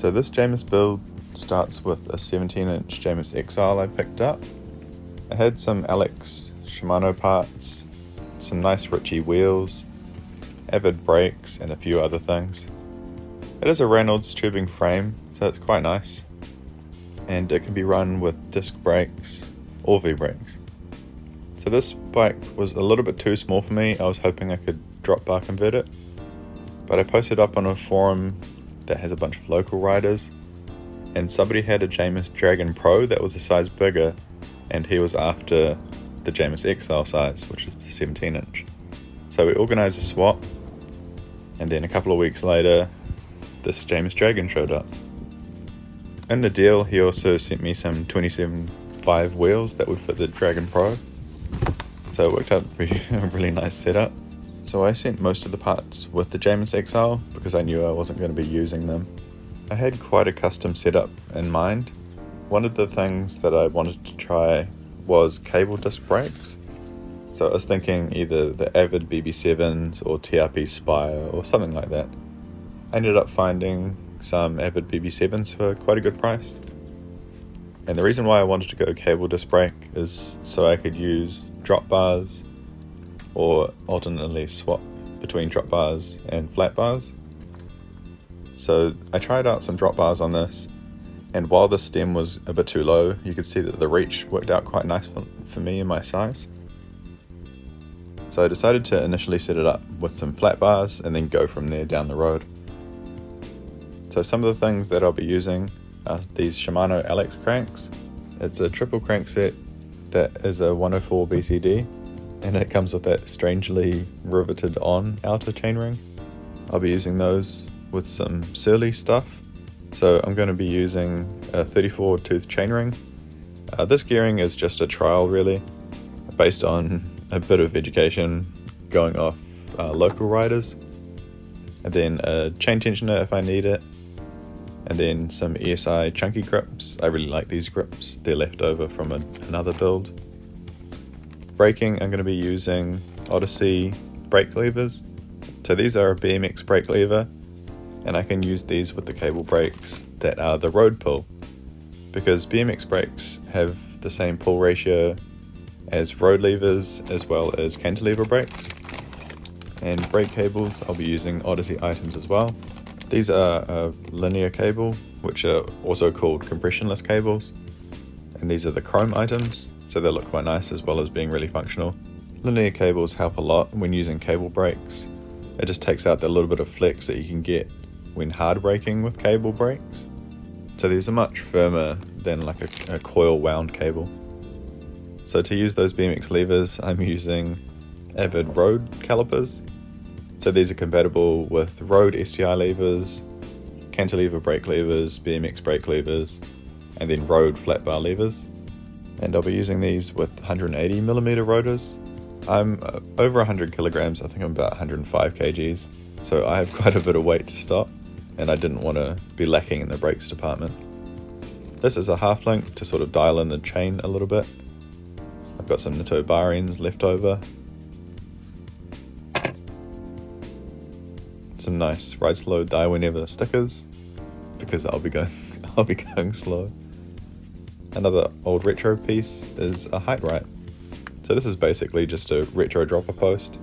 So this Jamis build starts with a 17-inch Jamis Exile I picked up. It had some Alex Shimano parts, some nice Ritchie wheels, Avid brakes and a few other things. It is a Reynolds tubing frame, so it's quite nice, and it can be run with disc brakes or V-brakes. So this bike was a little bit too small for me. I was hoping I could drop bar convert it, but I posted up on a forum that has a bunch of local riders, and somebody had a Jamis Dragon Pro that was a size bigger, and he was after the Jamis Exile size, which is the 17-inch. So we organised a swap, and then a couple of weeks later this Jamis Dragon showed up. In the deal he also sent me some 27.5 wheels that would fit the Dragon Pro, so it worked out to be a really nice setup. So I sent most of the parts with the Jamis Exile because I knew I wasn't going to be using them. I had quite a custom setup in mind. One of the things that I wanted to try was cable disc brakes. So I was thinking either the Avid BB7s or TRP Spire or something like that. I ended up finding some Avid BB7s for quite a good price. And the reason why I wanted to go cable disc brake is so I could use drop bars, or alternately swap between drop bars and flat bars. So I tried out some drop bars on this, and while the stem was a bit too low, you could see that the reach worked out quite nice for me and my size. So I decided to initially set it up with some flat bars and then go from there down the road. So some of the things that I'll be using are these Shimano Alex cranks. It's a triple crank set that is a 104 BCD. And it comes with that strangely riveted on outer chainring. I'll be using those with some Surly stuff. So I'm going to be using a 34 tooth chainring. This gearing is just a trial really, based on a bit of education going off local riders. And then a chain tensioner if I need it. And then some ESI chunky grips. I really like these grips. They're left over from another build. Braking, I'm going to be using Autosol brake levers. So these are a BMX brake lever, and I can use these with the cable brakes that are the road pull, because BMX brakes have the same pull ratio as road levers as well as cantilever brakes. And brake cables, I'll be using Autosol items as well. These are a linear cable, which are also called compressionless cables, and these are the chrome items. So they look quite nice as well as being really functional. Linear cables help a lot when using cable brakes. It just takes out that little bit of flex that you can get when hard braking with cable brakes. So these are much firmer than like a coil wound cable. So to use those BMX levers, I'm using Avid road calipers. So these are compatible with road STI levers, cantilever brake levers, BMX brake levers, and then road flat bar levers. And I'll be using these with 180mm rotors. I'm over 100 kilograms, I think I'm about 105 kgs, so I have quite a bit of weight to stop, and I didn't want to be lacking in the brakes department. This is a half link to sort of dial in the chain a little bit. I've got some Nitto bar ends left over. Some nice ride slow, die whenever stickers, because I'll be going slow. Another old retro piece is a Hite-Rite. So this is basically just a retro dropper post.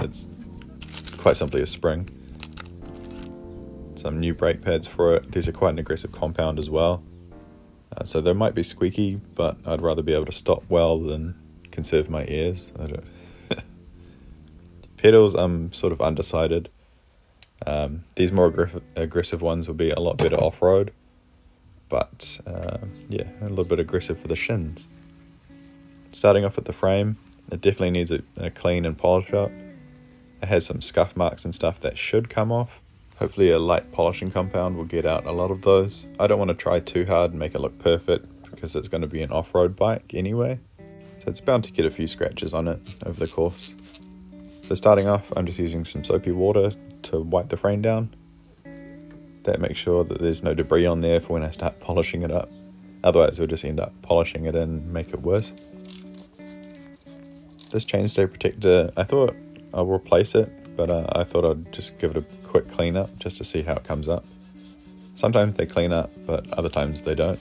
It's quite simply a spring. Some new brake pads for it. These are quite an aggressive compound as well. So they might be squeaky, but I'd rather be able to stop well than conserve my ears. I don't pedals, I'm sort of undecided. These more aggressive ones will be a lot better off-road. But yeah, a little bit aggressive for the shins. Starting off with the frame, it definitely needs a clean and polish up. It has some scuff marks and stuff that should come off. Hopefully a light polishing compound will get out a lot of those. I don't want to try too hard and make it look perfect because it's going to be an off-road bike anyway. So it's bound to get a few scratches on it over the course. So starting off, I'm just using some soapy water to wipe the frame down. That makes sure that there's no debris on there for when I start polishing it up. Otherwise we'll just end up polishing it and make it worse. This chainstay protector, I thought I'll replace it, but I thought I'd just give it a quick clean up just to see how it comes up. Sometimes they clean up, but other times they don't.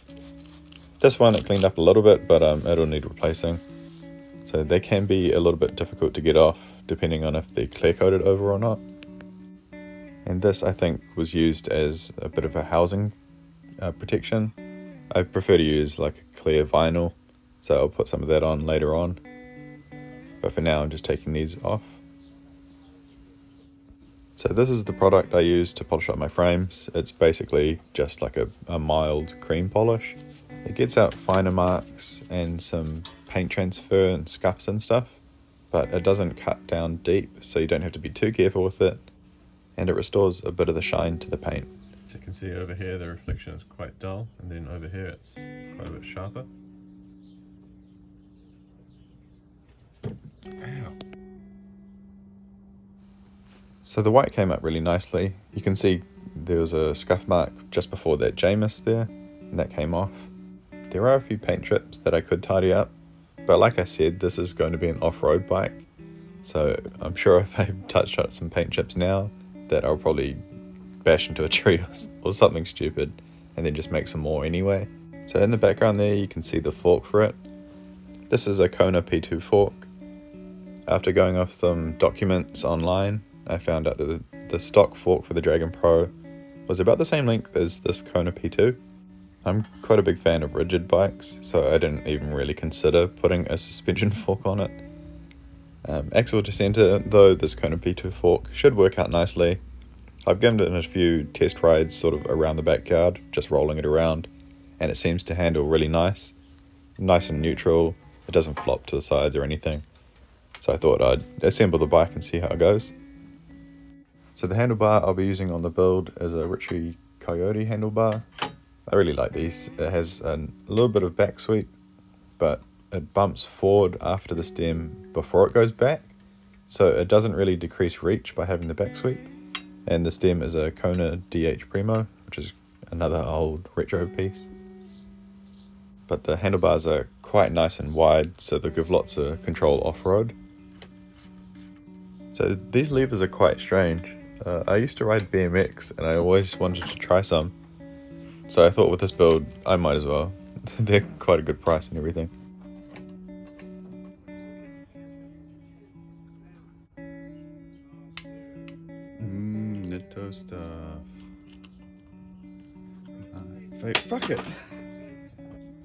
This one, it cleaned up a little bit, but it'll need replacing. So they can be a little bit difficult to get off, depending on if they're clear-coated over or not. And this, I think, was used as a bit of a housing protection. I prefer to use like a clear vinyl, so I'll put some of that on later on. But for now, I'm just taking these off. So this is the product I use to polish up my frames. It's basically just like a mild cream polish. It gets out finer marks and some paint transfer and scuffs and stuff, but it doesn't cut down deep, so you don't have to be too careful with it, and it restores a bit of the shine to the paint. So you can see over here the reflection is quite dull, and then over here it's quite a bit sharper. Ow. So the white came up really nicely. You can see there was a scuff mark just before that Jamis there, and that came off. There are a few paint chips that I could tidy up, but like I said, this is going to be an off-road bike, so I'm sure if I touched up some paint chips now, that I'll probably bash into a tree or something stupid, and then just make some more anyway. So in the background there, you can see the fork for it. This is a Kona P2 fork. After going off some documents online, I found out that the stock fork for the Dragon Pro was about the same length as this Kona P2. I'm quite a big fan of rigid bikes, so I didn't even really consider putting a suspension fork on it. Axle to center, though, this Kona P2 fork should work out nicely. I've given it a few test rides sort of around the backyard, just rolling it around, and it seems to handle really nice. Nice and neutral, it doesn't flop to the sides or anything. So I thought I'd assemble the bike and see how it goes. So the handlebar I'll be using on the build is a Ritchey Coyote handlebar. I really like these. It has a little bit of back sweep, but it bumps forward after the stem before it goes back, so it doesn't really decrease reach by having the back sweep. And the stem is a Kona DH Primo, which is another old retro piece. But the handlebars are quite nice and wide, so they give lots of control off-road. So these levers are quite strange. I used to ride BMX and I always wanted to try some. So I thought with this build, I might as well. They're quite a good price and everything. Nitto stuff. Fuck it!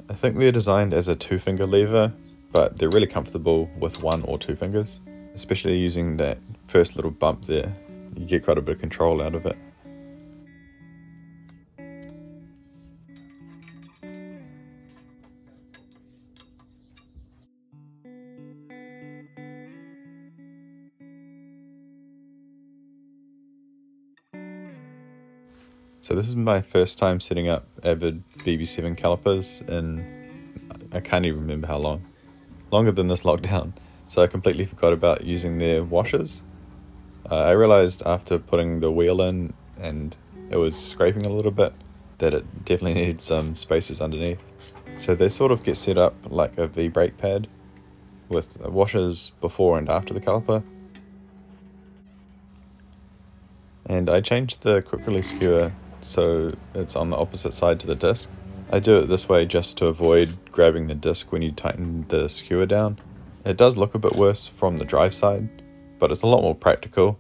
I think they're designed as a two-finger lever, but they're really comfortable with one or two fingers. Especially using that first little bump there. You get quite a bit of control out of it. So this is my first time setting up Avid BB7 calipers in, I can't even remember how long, longer than this lockdown, so I completely forgot about using their washers. I realised after putting the wheel in and it was scraping a little bit that it definitely needed some spacers underneath. So they sort of get set up like a V-brake pad with washers before and after the caliper. And I changed the quick release skewer so it's on the opposite side to the disc. I do it this way just to avoid grabbing the disc when you tighten the skewer down. It does look a bit worse from the drive side, but it's a lot more practical.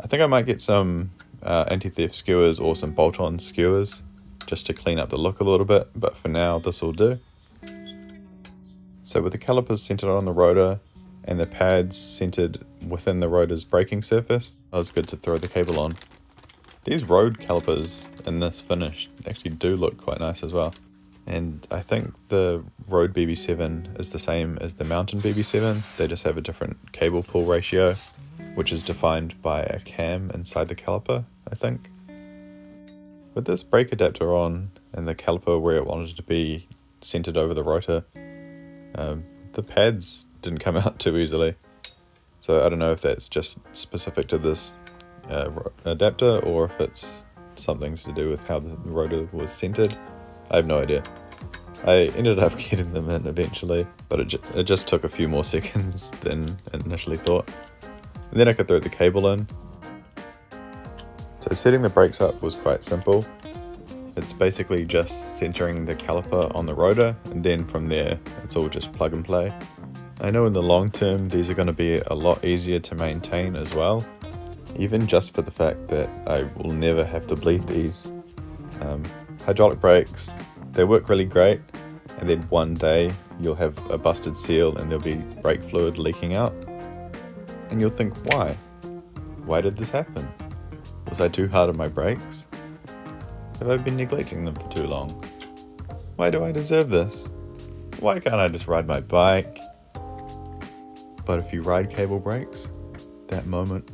I think I might get some anti-theft skewers or some bolt-on skewers just to clean up the look a little bit, but for now this will do. So with the calipers centered on the rotor and the pads centered within the rotor's braking surface, that was good to throw the cable on. These road calipers in this finish actually do look quite nice as well. And I think the road BB7 is the same as the mountain BB7, they just have a different cable pull ratio, which is defined by a cam inside the caliper, I think. With this brake adapter on, and the caliper where it wanted to be centered over the rotor, the pads didn't come out too easily. So I don't know if that's just specific to this adapter, or if it's something to do with how the rotor was centered. I have no idea. I ended up getting them in eventually, but it just took a few more seconds than initially thought. And then I could throw the cable in. So setting the brakes up was quite simple. It's basically just centering the caliper on the rotor, and then from there it's all just plug and play. I know in the long term these are going to be a lot easier to maintain as well, even just for the fact that I will never have to bleed these. Hydraulic brakes, they work really great, and then one day you'll have a busted seal and there'll be brake fluid leaking out. And you'll think, why? Why did this happen? Was I too hard on my brakes? Have I been neglecting them for too long? Why do I deserve this? Why can't I just ride my bike? But if you ride cable brakes, that moment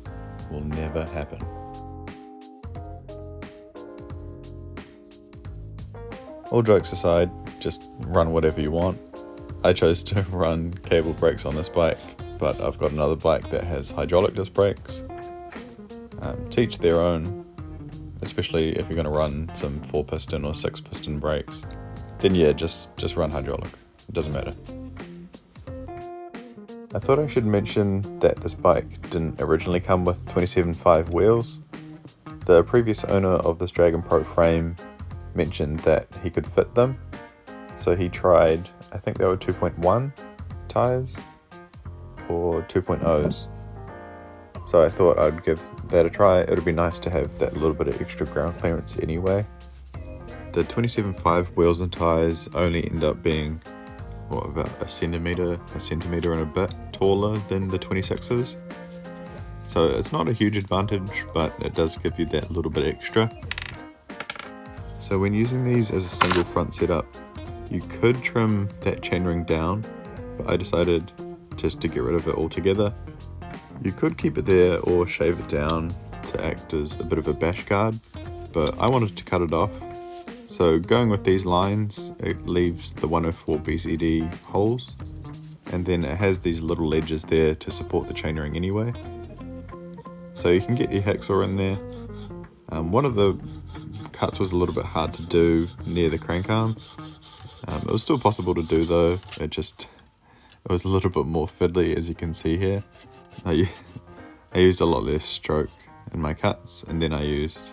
will never happen. All jokes aside, just run whatever you want. I chose to run cable brakes on this bike, but I've got another bike that has hydraulic disc brakes. To each their own, especially if you're going to run some 4-piston or 6-piston brakes. Then yeah, just run hydraulic, it doesn't matter. I thought I should mention that this bike didn't originally come with 27.5 wheels. The previous owner of this Dragon Pro frame mentioned that he could fit them, so he tried, I think they were 2.1 tires or 2.0s. So I thought I'd give that a try. It would be nice to have that little bit of extra ground clearance anyway. The 27.5 wheels and tires only end up being, what, about a centimetre and a bit taller than the 26s. So it's not a huge advantage, but it does give you that little bit extra. So when using these as a single front setup, you could trim that chainring down, but I decided just to get rid of it altogether. You could keep it there or shave it down to act as a bit of a bash guard, but I wanted to cut it off. So going with these lines, it leaves the 104 BCD holes, and then it has these little ledges there to support the chainring anyway. So you can get your hacksaw in there. One of the cuts was a little bit hard to do near the crank arm. It was still possible to do though, it was a little bit more fiddly, as you can see here. I used a lot less stroke in my cuts, and then I used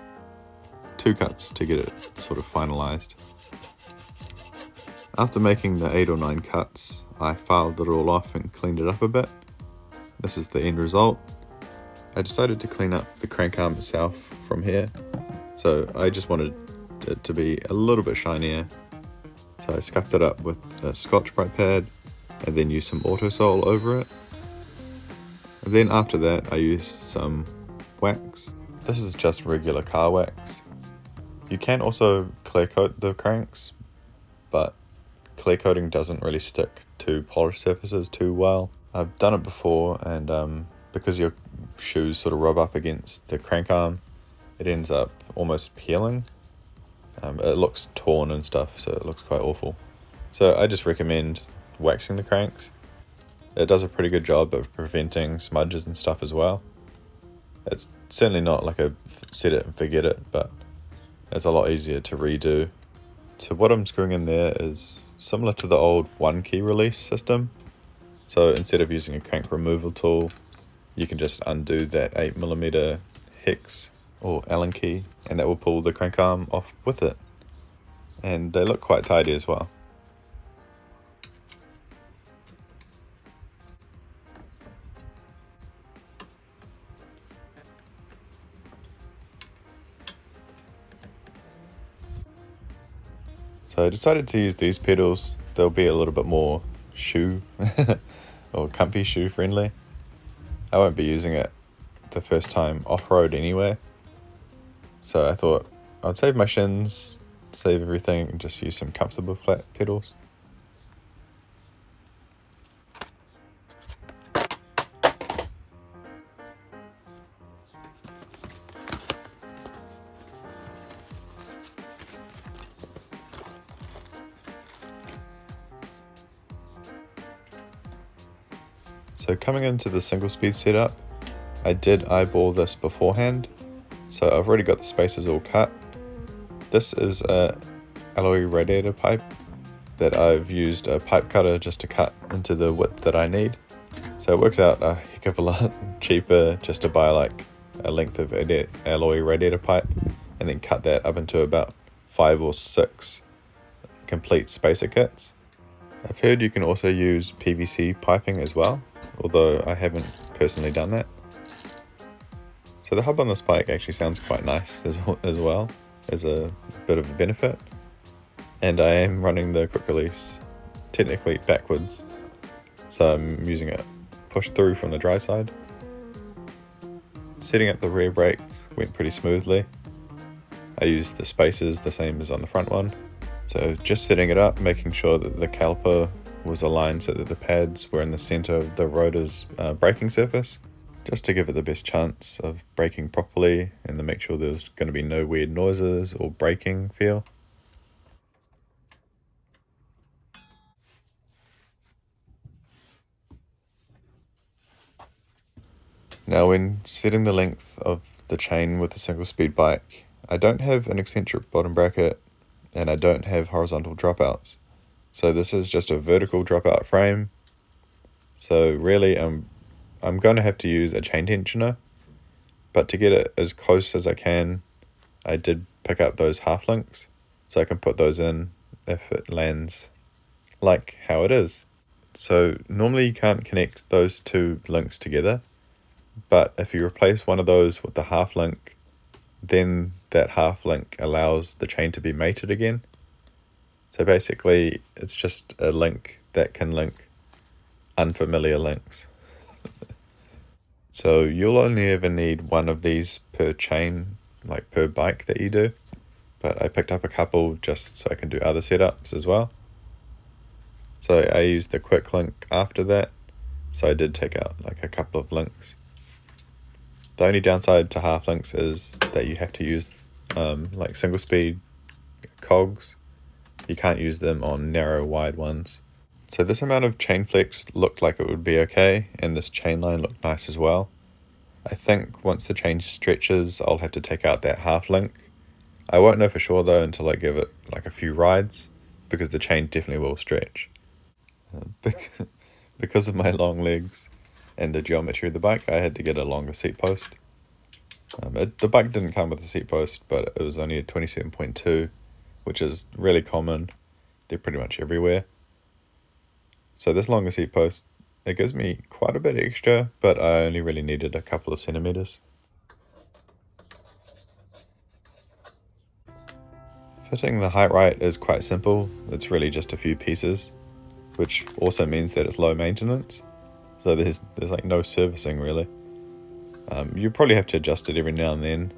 2 cuts to get it sort of finalized. After making the 8 or 9 cuts, I filed it all off and cleaned it up a bit. This is the end result. I decided to clean up the crank arm itself from here, so I just wanted it to be a little bit shinier. So I scuffed it up with a Scotch-Brite pad and then used some Autosol over it. And then after that I used some wax. This is just regular car wax. You can also clear coat the cranks, but clear coating doesn't really stick to polished surfaces too well. I've done it before, and because your shoes sort of rub up against the crank arm, it ends up almost peeling. It looks torn and stuff, so it looks quite awful. So I just recommend waxing the cranks. It does a pretty good job of preventing smudges and stuff as well. It's certainly not like a set it and forget it, but it's a lot easier to redo. So what I'm screwing in there is similar to the old 1-key release system. So instead of using a crank removal tool, you can just undo that 8mm hex or Allen key, and that will pull the crank arm off with it. And they look quite tidy as well. So I decided to use these pedals. They'll be a little bit more shoe or comfy shoe friendly. I won't be using it the first time off-road anyway, so I thought I'd save my shins, save everything, and just use some comfortable flat pedals. So coming into the single speed setup, I did eyeball this beforehand, so I've already got the spaces all cut. This is a alloy radiator pipe that I've used a pipe cutter just to cut into the width that I need. So it works out a heck of a lot cheaper just to buy like a length of alloy radiator pipe and then cut that up into about 5 or 6 complete spacer kits. I've heard you can also use PVC piping as well, although I haven't personally done that. So the hub on this bike actually sounds quite nice as well, as a bit of a benefit. And I am running the quick release technically backwards, so I'm using it pushed through from the drive side. Setting up the rear brake went pretty smoothly. I used the spacers the same as on the front one. So just setting it up, making sure that the caliper was aligned so that the pads were in the center of the rotor's braking surface, just to give it the best chance of braking properly and to make sure there's going to be no weird noises or braking feel. Now when setting the length of the chain with a single speed bike, I don't have an eccentric bottom bracket, and I don't have horizontal dropouts. So this is just a vertical dropout frame. So really I'm going to have to use a chain tensioner, but to get it as close as I can, I did pick up those half links, so I can put those in if it lands like how it is. So normally you can't connect those two links together, but if you replace one of those with the half link, then that half link allows the chain to be mated again. So basically it's just a link that can link unfamiliar links. So you'll only ever need one of these per chain, like per bike that you do, but I picked up a couple just so I can do other setups as well. So I used the quick link after that, so I did take out like a couple of links. The only downside to half links is that you have to use like single speed cogs. You can't use them on narrow wide ones. So this amount of chain flex looked like it would be okay, and this chain line looked nice as well. I think once the chain stretches, I'll have to take out that half link. I won't know for sure though until I give it like a few rides, because the chain definitely will stretch. Because of my long legs and the geometry of the bike, I had to get a longer seat post. The bike didn't come with a seat post, but it was only a 27.2, which is really common. They're pretty much everywhere. So this longer seat post, it gives me quite a bit extra, but I only really needed a couple of centimeters. Fitting the Hite-Rite is quite simple. It's really just a few pieces, which also means that it's low maintenance. So there's like no servicing really. You probably have to adjust it every now and then.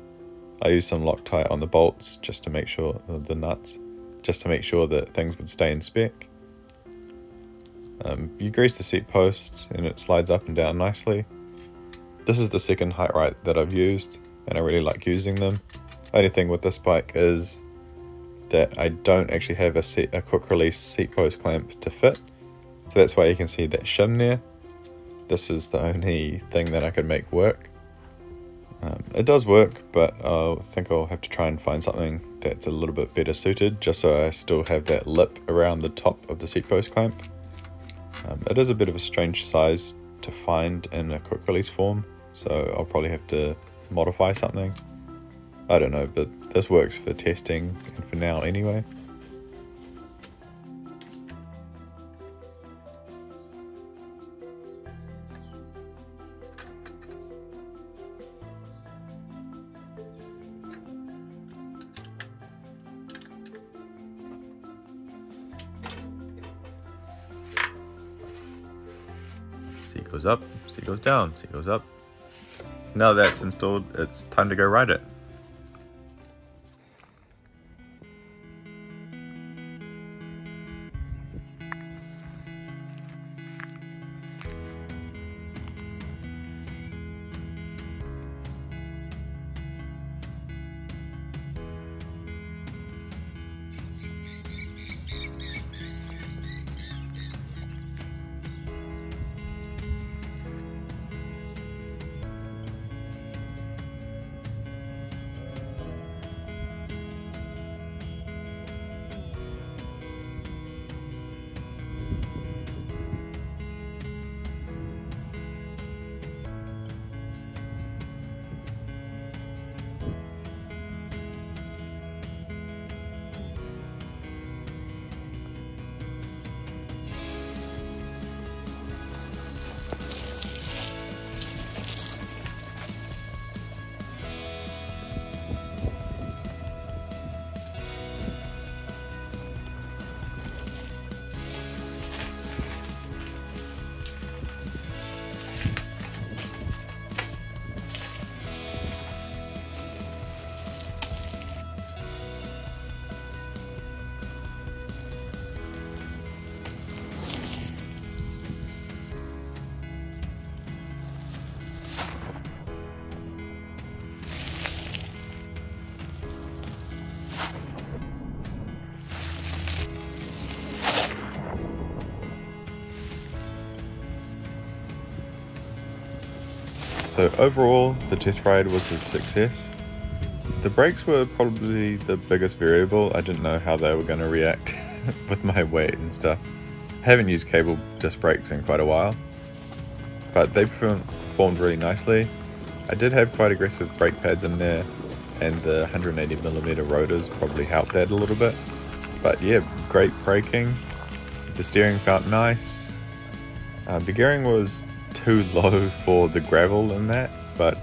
I used some Loctite on the bolts just to make sure, the nuts, just to make sure that things would stay in spec. You grease the seat post and it slides up and down nicely. This is the second Hite-Rite that I've used, and I really like using them. Only thing with this bike is that I don't actually have a quick release seat post clamp to fit. So that's why you can see that shim there. This is the only thing that I could make work. It does work, but I think I'll have to try and find something that's a little bit better suited, just so I still have that lip around the top of the seat post clamp. It is a bit of a strange size to find in a quick release form, so I'll probably have to modify something. I don't know, but this works for testing and for now anyway. Seat goes up, seat goes down, seat goes up. Now that's installed, it's time to go ride it. So overall, the test ride was a success. The brakes were probably the biggest variable. I didn't know how they were going to react with my weight and stuff. I haven't used cable disc brakes in quite a while, but they performed really nicely. I did have quite aggressive brake pads in there, and the 180mm rotors probably helped that a little bit. But yeah, great braking. The steering felt nice. The gearing was too low for the gravel in that, but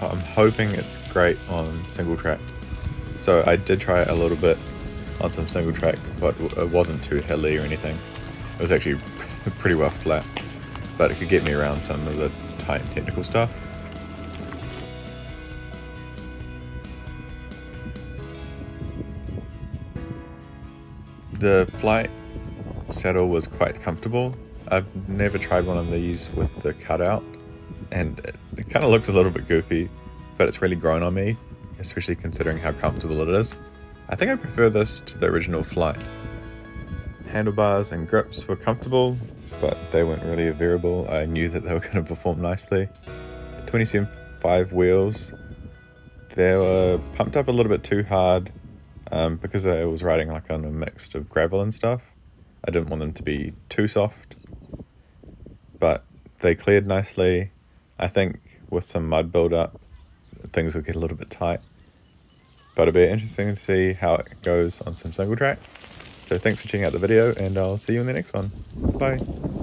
I'm hoping it's great on single track. So I did try it a little bit on some single track, but it wasn't too hilly or anything. It was actually pretty well flat, but it could get me around some of the tight technical stuff. The Flite saddle was quite comfortable. I've never tried one of these with the cutout, and it kind of looks a little bit goofy, but it's really grown on me, especially considering how comfortable it is. I think I prefer this to the original Flite. Handlebars and grips were comfortable, but they weren't really a variable. I knew that they were going to perform nicely. The 27.5 wheels, they were pumped up a little bit too hard because I was riding like on a mix of gravel and stuff. I didn't want them to be too soft, but they cleared nicely. I think with some mud buildup, things will get a little bit tight, but it'll be interesting to see how it goes on some single track. So thanks for checking out the video, and I'll see you in the next one. Bye.